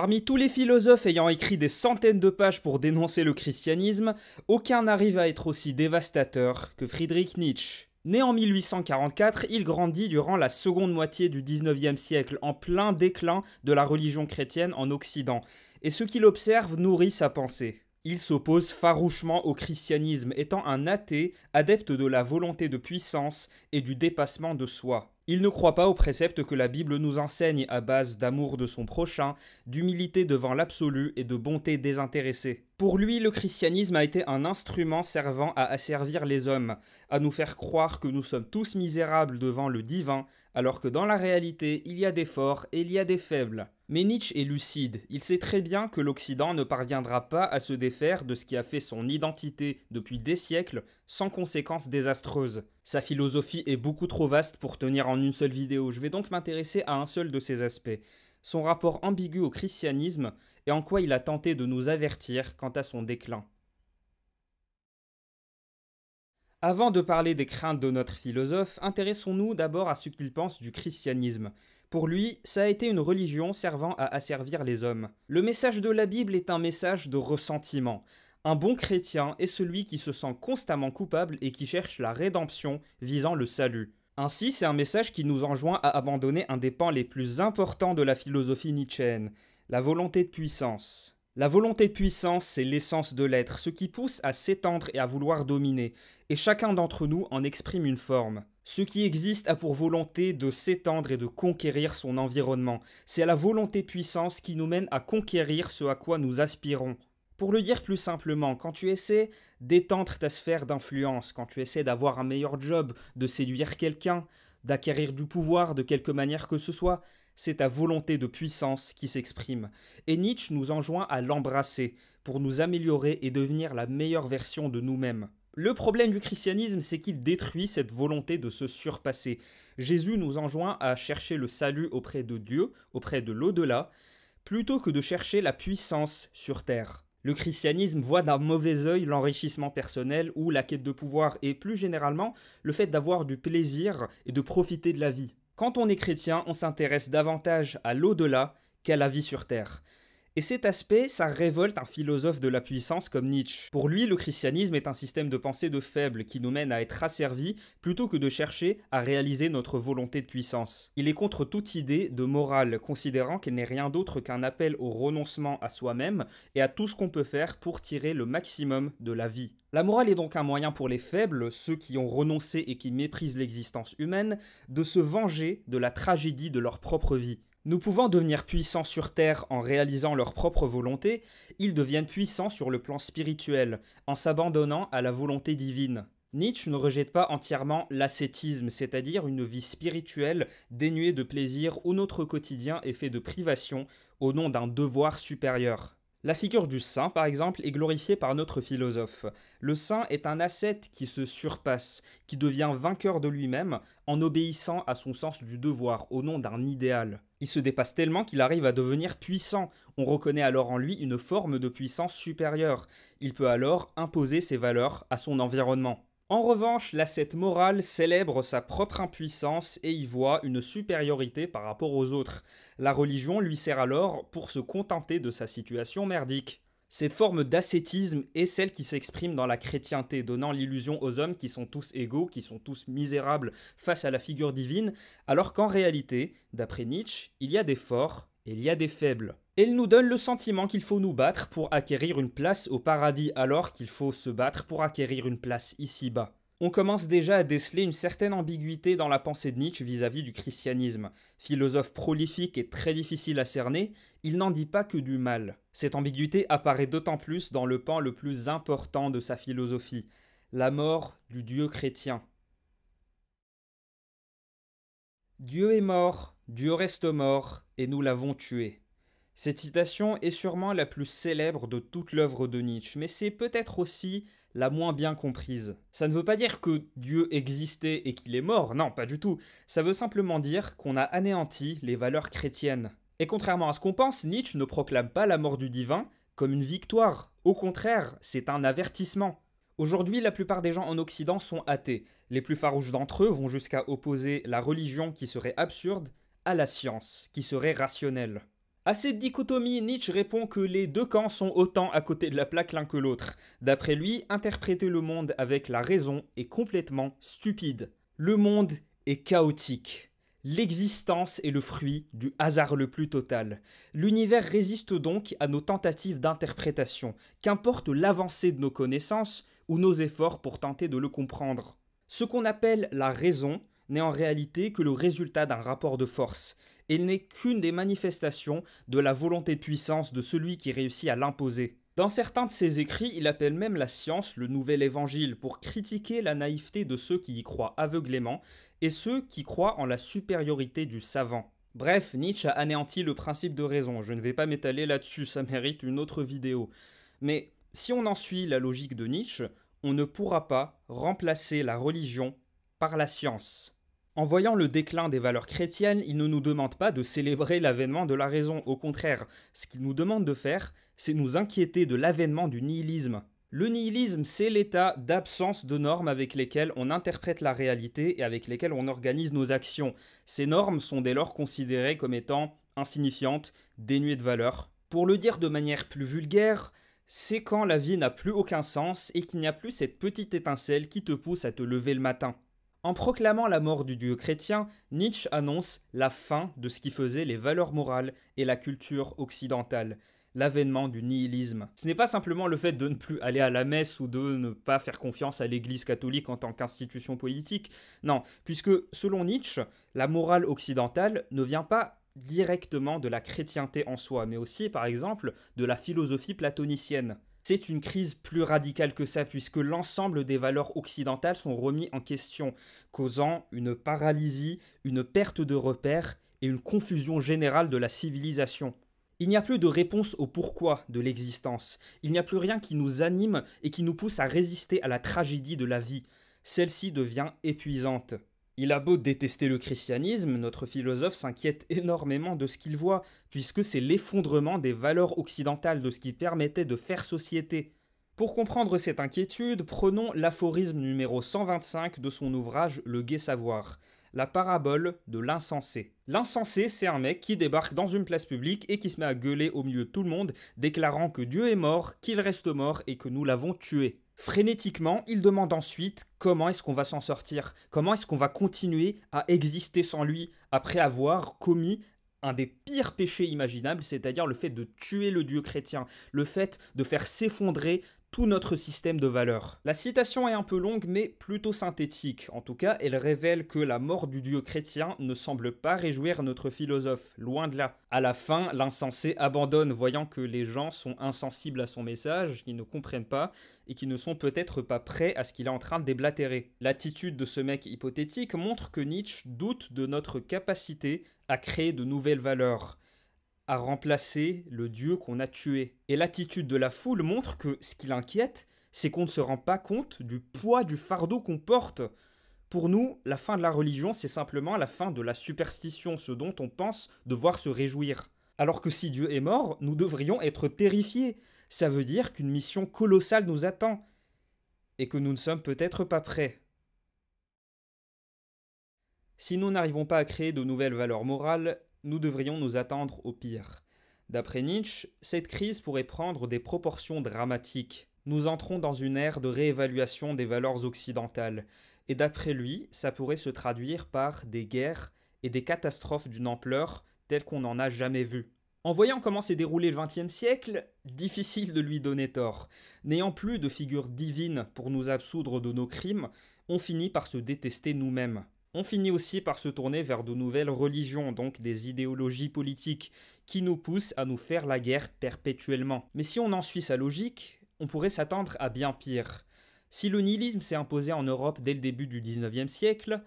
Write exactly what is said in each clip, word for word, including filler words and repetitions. Parmi tous les philosophes ayant écrit des centaines de pages pour dénoncer le christianisme, aucun n'arrive à être aussi dévastateur que Friedrich Nietzsche. Né en mille huit cent quarante-quatre, il grandit durant la seconde moitié du dix-neuvième siècle, en plein déclin de la religion chrétienne en Occident, et ce qu'il observe nourrit sa pensée. Il s'oppose farouchement au christianisme, étant un athée, adepte de la volonté de puissance et du dépassement de soi. Il ne croit pas aux préceptes que la Bible nous enseigne à base d'amour de son prochain, d'humilité devant l'absolu et de bonté désintéressée. Pour lui, le christianisme a été un instrument servant à asservir les hommes, à nous faire croire que nous sommes tous misérables devant le divin, alors que dans la réalité, il y a des forts et il y a des faibles. Mais Nietzsche est lucide, il sait très bien que l'Occident ne parviendra pas à se défaire de ce qui a fait son identité depuis des siècles sans conséquences désastreuses. Sa philosophie est beaucoup trop vaste pour tenir en une seule vidéo, je vais donc m'intéresser à un seul de ses aspects, son rapport ambigu au christianisme et en quoi il a tenté de nous avertir quant à son déclin. Avant de parler des craintes de notre philosophe, intéressons-nous d'abord à ce qu'il pense du christianisme. Pour lui, ça a été une religion servant à asservir les hommes. Le message de la Bible est un message de ressentiment. Un bon chrétien est celui qui se sent constamment coupable et qui cherche la rédemption visant le salut. Ainsi, c'est un message qui nous enjoint à abandonner un des pans les plus importants de la philosophie nietzschéenne, la volonté de puissance. La volonté de puissance, c'est l'essence de l'être, ce qui pousse à s'étendre et à vouloir dominer, et chacun d'entre nous en exprime une forme. Ce qui existe a pour volonté de s'étendre et de conquérir son environnement. C'est la volonté puissance qui nous mène à conquérir ce à quoi nous aspirons. Pour le dire plus simplement, quand tu essaies d'étendre ta sphère d'influence, quand tu essaies d'avoir un meilleur job, de séduire quelqu'un, d'acquérir du pouvoir de quelque manière que ce soit, c'est ta volonté de puissance qui s'exprime. Et Nietzsche nous enjoint à l'embrasser pour nous améliorer et devenir la meilleure version de nous-mêmes. Le problème du christianisme, c'est qu'il détruit cette volonté de se surpasser. Jésus nous enjoint à chercher le salut auprès de Dieu, auprès de l'au-delà, plutôt que de chercher la puissance sur terre. Le christianisme voit d'un mauvais œil l'enrichissement personnel ou la quête de pouvoir, et plus généralement, le fait d'avoir du plaisir et de profiter de la vie. Quand on est chrétien, on s'intéresse davantage à l'au-delà qu'à la vie sur terre. Et cet aspect, ça révolte un philosophe de la puissance comme Nietzsche. Pour lui, le christianisme est un système de pensée de faibles qui nous mène à être asservis plutôt que de chercher à réaliser notre volonté de puissance. Il est contre toute idée de morale, considérant qu'elle n'est rien d'autre qu'un appel au renoncement à soi-même et à tout ce qu'on peut faire pour tirer le maximum de la vie. La morale est donc un moyen pour les faibles, ceux qui ont renoncé et qui méprisent l'existence humaine, de se venger de la tragédie de leur propre vie. Nous pouvant devenir puissants sur Terre en réalisant leur propre volonté, ils deviennent puissants sur le plan spirituel, en s'abandonnant à la volonté divine. Nietzsche ne rejette pas entièrement l'ascétisme, c'est-à-dire une vie spirituelle dénuée de plaisir où notre quotidien est fait de privation au nom d'un devoir supérieur. La figure du saint, par exemple, est glorifiée par notre philosophe. Le saint est un ascète qui se surpasse, qui devient vainqueur de lui-même en obéissant à son sens du devoir, au nom d'un idéal. Il se dépasse tellement qu'il arrive à devenir puissant. On reconnaît alors en lui une forme de puissance supérieure. Il peut alors imposer ses valeurs à son environnement. En revanche, l'ascète moral célèbre sa propre impuissance et y voit une supériorité par rapport aux autres. La religion lui sert alors pour se contenter de sa situation merdique. Cette forme d'ascétisme est celle qui s'exprime dans la chrétienté, donnant l'illusion aux hommes qui sont tous égaux, qui sont tous misérables face à la figure divine, alors qu'en réalité, d'après Nietzsche, il y a des forts et il y a des faibles. Elle nous donne le sentiment qu'il faut nous battre pour acquérir une place au paradis, alors qu'il faut se battre pour acquérir une place ici-bas. On commence déjà à déceler une certaine ambiguïté dans la pensée de Nietzsche vis-à-vis du christianisme. Philosophe prolifique et très difficile à cerner, il n'en dit pas que du mal. Cette ambiguïté apparaît d'autant plus dans le pan le plus important de sa philosophie, la mort du Dieu chrétien. Dieu est mort, Dieu reste mort, et nous l'avons tué. Cette citation est sûrement la plus célèbre de toute l'œuvre de Nietzsche, mais c'est peut-être aussi la moins bien comprise. Ça ne veut pas dire que Dieu existait et qu'il est mort, non, pas du tout. Ça veut simplement dire qu'on a anéanti les valeurs chrétiennes. Et contrairement à ce qu'on pense, Nietzsche ne proclame pas la mort du divin comme une victoire. Au contraire, c'est un avertissement. Aujourd'hui, la plupart des gens en Occident sont athées. Les plus farouches d'entre eux vont jusqu'à opposer la religion qui serait absurde à la science, qui serait rationnelle. À cette dichotomie, Nietzsche répond que les deux camps sont autant à côté de la plaque l'un que l'autre. D'après lui, interpréter le monde avec la raison est complètement stupide. Le monde est chaotique. L'existence est le fruit du hasard le plus total. L'univers résiste donc à nos tentatives d'interprétation, qu'importe l'avancée de nos connaissances ou nos efforts pour tenter de le comprendre. Ce qu'on appelle la raison n'est en réalité que le résultat d'un rapport de force. Elle n'est qu'une des manifestations de la volonté de puissance de celui qui réussit à l'imposer. Dans certains de ses écrits, il appelle même la science le nouvel évangile pour critiquer la naïveté de ceux qui y croient aveuglément et ceux qui croient en la supériorité du savant. Bref, Nietzsche a anéanti le principe de raison, je ne vais pas m'étaler là-dessus, ça mérite une autre vidéo. Mais si on en suit la logique de Nietzsche, on ne pourra pas remplacer la religion par la science. En voyant le déclin des valeurs chrétiennes, il ne nous demande pas de célébrer l'avènement de la raison, au contraire, ce qu'il nous demande de faire, c'est nous inquiéter de l'avènement du nihilisme. Le nihilisme, c'est l'état d'absence de normes avec lesquelles on interprète la réalité et avec lesquelles on organise nos actions. Ces normes sont dès lors considérées comme étant insignifiantes, dénuées de valeur. Pour le dire de manière plus vulgaire, c'est quand la vie n'a plus aucun sens et qu'il n'y a plus cette petite étincelle qui te pousse à te lever le matin. En proclamant la mort du dieu chrétien, Nietzsche annonce la fin de ce qui faisait les valeurs morales et la culture occidentale, l'avènement du nihilisme. Ce n'est pas simplement le fait de ne plus aller à la messe ou de ne pas faire confiance à l'Église catholique en tant qu'institution politique, non, puisque selon Nietzsche, la morale occidentale ne vient pas directement de la chrétienté en soi, mais aussi par exemple de la philosophie platonicienne. C'est une crise plus radicale que ça, puisque l'ensemble des valeurs occidentales sont remises en question, causant une paralysie, une perte de repères et une confusion générale de la civilisation. Il n'y a plus de réponse au pourquoi de l'existence, il n'y a plus rien qui nous anime et qui nous pousse à résister à la tragédie de la vie. Celle-ci devient épuisante. Il a beau détester le christianisme, notre philosophe s'inquiète énormément de ce qu'il voit, puisque c'est l'effondrement des valeurs occidentales, de ce qui permettait de faire société. Pour comprendre cette inquiétude, prenons l'aphorisme numéro cent vingt-cinq de son ouvrage Le Gai Savoir, la parabole de l'insensé. L'insensé, c'est un mec qui débarque dans une place publique et qui se met à gueuler au milieu de tout le monde, déclarant que Dieu est mort, qu'il reste mort et que nous l'avons tué. Frénétiquement, il demande ensuite comment est-ce qu'on va s'en sortir, comment est-ce qu'on va continuer à exister sans lui après avoir commis un des pires péchés imaginables, c'est-à-dire le fait de tuer le dieu chrétien, le fait de faire s'effondrer tout notre système de valeurs. La citation est un peu longue mais plutôt synthétique, en tout cas elle révèle que la mort du dieu chrétien ne semble pas réjouir notre philosophe, loin de là. À la fin, l'insensé abandonne, voyant que les gens sont insensibles à son message, qu'ils ne comprennent pas et qui ne sont peut-être pas prêts à ce qu'il est en train de déblatérer. L'attitude de ce mec hypothétique montre que Nietzsche doute de notre capacité à créer de nouvelles valeurs, à remplacer le dieu qu'on a tué. Et l'attitude de la foule montre que ce qui l'inquiète, c'est qu'on ne se rend pas compte du poids du fardeau qu'on porte. Pour nous, la fin de la religion, c'est simplement la fin de la superstition, ce dont on pense devoir se réjouir. Alors que si Dieu est mort, nous devrions être terrifiés. Ça veut dire qu'une mission colossale nous attend, et que nous ne sommes peut-être pas prêts. Si nous n'arrivons pas à créer de nouvelles valeurs morales, nous devrions nous attendre au pire. D'après Nietzsche, cette crise pourrait prendre des proportions dramatiques. Nous entrons dans une ère de réévaluation des valeurs occidentales, et d'après lui, ça pourrait se traduire par des guerres et des catastrophes d'une ampleur telle qu'on n'en a jamais vue. En voyant comment s'est déroulé le vingtième siècle, difficile de lui donner tort. N'ayant plus de figure divine pour nous absoudre de nos crimes, on finit par se détester nous-mêmes. On finit aussi par se tourner vers de nouvelles religions, donc des idéologies politiques, qui nous poussent à nous faire la guerre perpétuellement. Mais si on en suit sa logique, on pourrait s'attendre à bien pire. Si le nihilisme s'est imposé en Europe dès le début du dix-neuvième siècle,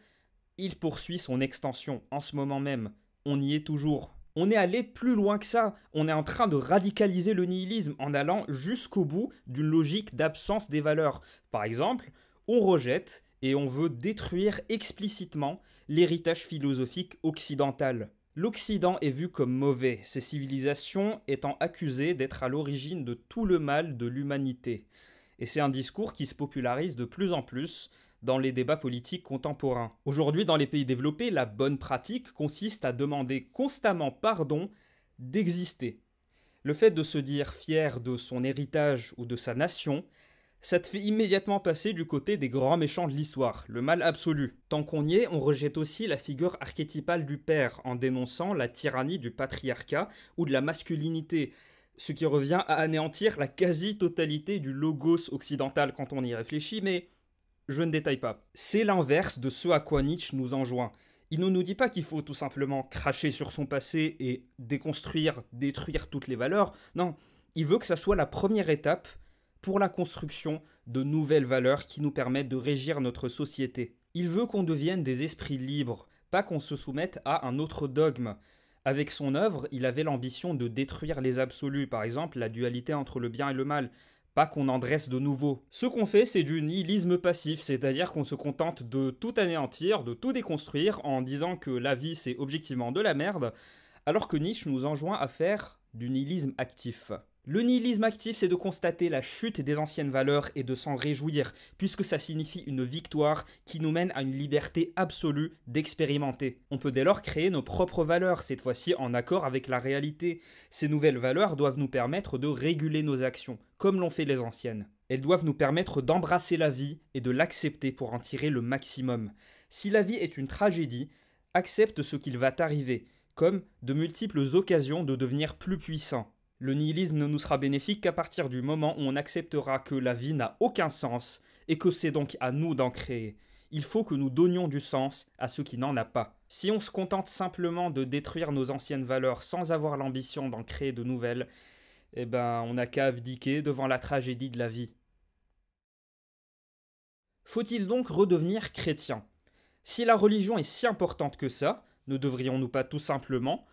il poursuit son extension, en ce moment même. On y est toujours. On est allé plus loin que ça, on est en train de radicaliser le nihilisme en allant jusqu'au bout d'une logique d'absence des valeurs. Par exemple, on rejette et on veut détruire explicitement l'héritage philosophique occidental. L'Occident est vu comme mauvais, ses civilisations étant accusées d'être à l'origine de tout le mal de l'humanité. Et c'est un discours qui se popularise de plus en plus dans les débats politiques contemporains. Aujourd'hui, dans les pays développés, la bonne pratique consiste à demander constamment pardon d'exister. Le fait de se dire fier de son héritage ou de sa nation, ça te fait immédiatement passer du côté des grands méchants de l'histoire, le mal absolu. Tant qu'on y est, on rejette aussi la figure archétypale du père en dénonçant la tyrannie du patriarcat ou de la masculinité, ce qui revient à anéantir la quasi-totalité du logos occidental quand on y réfléchit, mais je ne détaille pas. C'est l'inverse de ce à quoi Nietzsche nous enjoint. Il ne nous dit pas qu'il faut tout simplement cracher sur son passé et déconstruire, détruire toutes les valeurs. Non, il veut que ça soit la première étape pour la construction de nouvelles valeurs qui nous permettent de régir notre société. Il veut qu'on devienne des esprits libres, pas qu'on se soumette à un autre dogme. Avec son œuvre, il avait l'ambition de détruire les absolus, par exemple la dualité entre le bien et le mal, pas qu'on en dresse de nouveau. Ce qu'on fait, c'est du nihilisme passif, c'est-à-dire qu'on se contente de tout anéantir, de tout déconstruire, en disant que la vie c'est objectivement de la merde, alors que Nietzsche nous enjoint à faire du nihilisme actif. Le nihilisme actif, c'est de constater la chute des anciennes valeurs et de s'en réjouir, puisque ça signifie une victoire qui nous mène à une liberté absolue d'expérimenter. On peut dès lors créer nos propres valeurs, cette fois-ci en accord avec la réalité. Ces nouvelles valeurs doivent nous permettre de réguler nos actions, comme l'ont fait les anciennes. Elles doivent nous permettre d'embrasser la vie et de l'accepter pour en tirer le maximum. Si la vie est une tragédie, accepte ce qu'il va t'arriver, comme de multiples occasions de devenir plus puissant. Le nihilisme ne nous sera bénéfique qu'à partir du moment où on acceptera que la vie n'a aucun sens et que c'est donc à nous d'en créer. Il faut que nous donnions du sens à ce qui n'en a pas. Si on se contente simplement de détruire nos anciennes valeurs sans avoir l'ambition d'en créer de nouvelles, eh ben on n'a qu'à abdiquer devant la tragédie de la vie. Faut-il donc redevenir chrétien? Si la religion est si importante que ça, ne devrions-nous pas tout simplement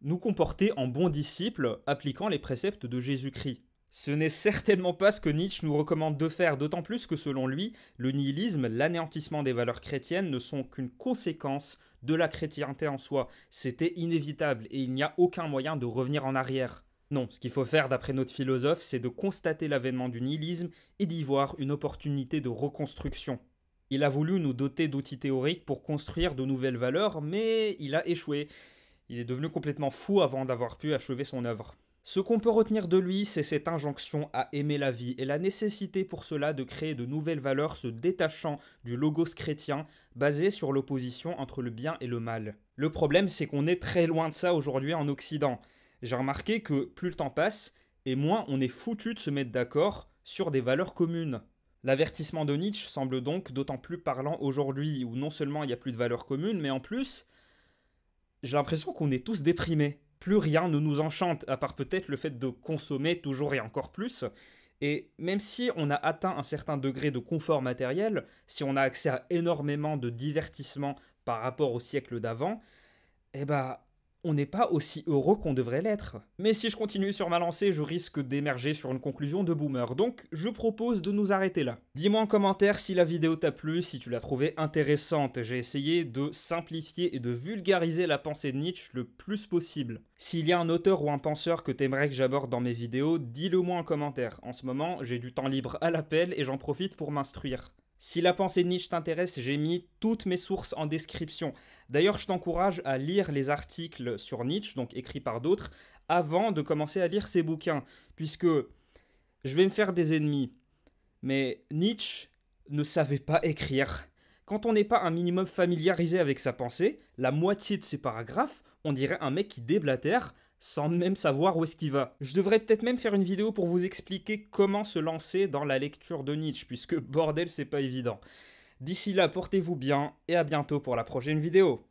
nous comporter en bons disciples, appliquant les préceptes de Jésus-Christ? Ce n'est certainement pas ce que Nietzsche nous recommande de faire, d'autant plus que selon lui, le nihilisme, l'anéantissement des valeurs chrétiennes ne sont qu'une conséquence de la chrétienté en soi. C'était inévitable et il n'y a aucun moyen de revenir en arrière. Non, ce qu'il faut faire d'après notre philosophe, c'est de constater l'avènement du nihilisme et d'y voir une opportunité de reconstruction. Il a voulu nous doter d'outils théoriques pour construire de nouvelles valeurs, mais il a échoué. Il est devenu complètement fou avant d'avoir pu achever son œuvre. Ce qu'on peut retenir de lui, c'est cette injonction à aimer la vie et la nécessité pour cela de créer de nouvelles valeurs se détachant du logos chrétien basé sur l'opposition entre le bien et le mal. Le problème, c'est qu'on est très loin de ça aujourd'hui en Occident. J'ai remarqué que plus le temps passe, et moins on est foutu de se mettre d'accord sur des valeurs communes. L'avertissement de Nietzsche semble donc d'autant plus parlant aujourd'hui, où non seulement il n'y a plus de valeurs communes, mais en plus, j'ai l'impression qu'on est tous déprimés. Plus rien ne nous enchante, à part peut-être le fait de consommer toujours et encore plus. Et même si on a atteint un certain degré de confort matériel, si on a accès à énormément de divertissements par rapport au siècle d'avant, eh bah, on n'est pas aussi heureux qu'on devrait l'être. Mais si je continue sur ma lancée, je risque d'émerger sur une conclusion de boomer, donc je propose de nous arrêter là. Dis-moi en commentaire si la vidéo t'a plu, si tu l'as trouvée intéressante. J'ai essayé de simplifier et de vulgariser la pensée de Nietzsche le plus possible. S'il y a un auteur ou un penseur que t'aimerais que j'aborde dans mes vidéos, dis-le moi en commentaire. En ce moment, j'ai du temps libre à l'appel et j'en profite pour m'instruire. Si la pensée de Nietzsche t'intéresse, j'ai mis toutes mes sources en description. D'ailleurs, je t'encourage à lire les articles sur Nietzsche, donc écrits par d'autres, avant de commencer à lire ses bouquins, puisque je vais me faire des ennemis. Mais Nietzsche ne savait pas écrire. Quand on n'est pas un minimum familiarisé avec sa pensée, la moitié de ses paragraphes, on dirait un mec qui déblatère, sans même savoir où est-ce qu'il va. Je devrais peut-être même faire une vidéo pour vous expliquer comment se lancer dans la lecture de Nietzsche, puisque bordel, c'est pas évident. D'ici là, portez-vous bien, et à bientôt pour la prochaine vidéo.